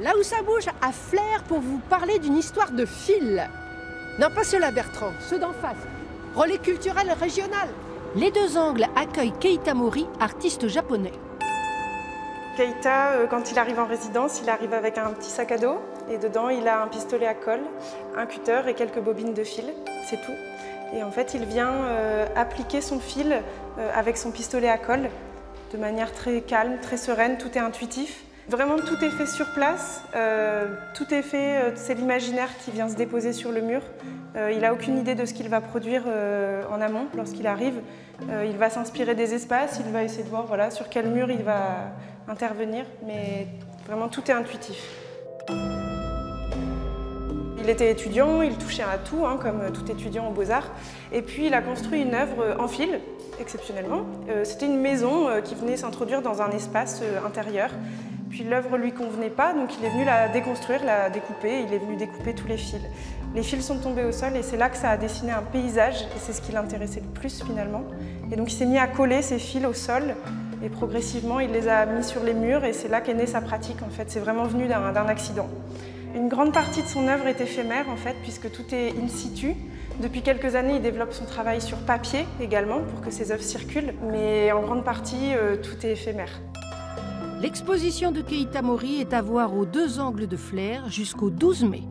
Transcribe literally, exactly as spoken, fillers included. là où ça bouge, à Flair, pour vous parler d'une histoire de fil. Non, pas ceux-là, Bertrand, ceux d'en face. Relais culturel régional. Les deux angles accueillent Keita Mori, artiste japonais. Keita, quand il arrive en résidence, il arrive avec un petit sac à dos. Et dedans, il a un pistolet à colle, un cutter et quelques bobines de fil. C'est tout. Et en fait, il vient euh, appliquer son fil euh, avec son pistolet à colle de manière très calme, très sereine. Tout est intuitif. Vraiment, tout est fait sur place. Euh, tout est fait, euh, c'est l'imaginaire qui vient se déposer sur le mur. Euh, il n'a aucune idée de ce qu'il va produire euh, en amont. Lorsqu'il arrive, euh, il va s'inspirer des espaces, il va essayer de voir voilà, sur quel mur il va intervenir. Mais vraiment, tout est intuitif. Il était étudiant, il touchait à tout, hein, comme tout étudiant aux Beaux-Arts. Et puis, il a construit une œuvre en fil, exceptionnellement. Euh, C'était une maison euh, qui venait s'introduire dans un espace euh, intérieur. Puis l'œuvre ne lui convenait pas, donc il est venu la déconstruire, la découper, et il est venu découper tous les fils. Les fils sont tombés au sol et c'est là que ça a dessiné un paysage, et c'est ce qui l'intéressait le plus finalement. Et donc il s'est mis à coller ses fils au sol, et progressivement il les a mis sur les murs, et c'est là qu'est née sa pratique en fait, c'est vraiment venu d'un accident. Une grande partie de son œuvre est éphémère en fait, puisque tout est in situ. Depuis quelques années, il développe son travail sur papier également, pour que ses œuvres circulent, mais en grande partie, euh, tout est éphémère. L'exposition de Keita Mori est à voir aux deux angles de Flair jusqu'au douze mai.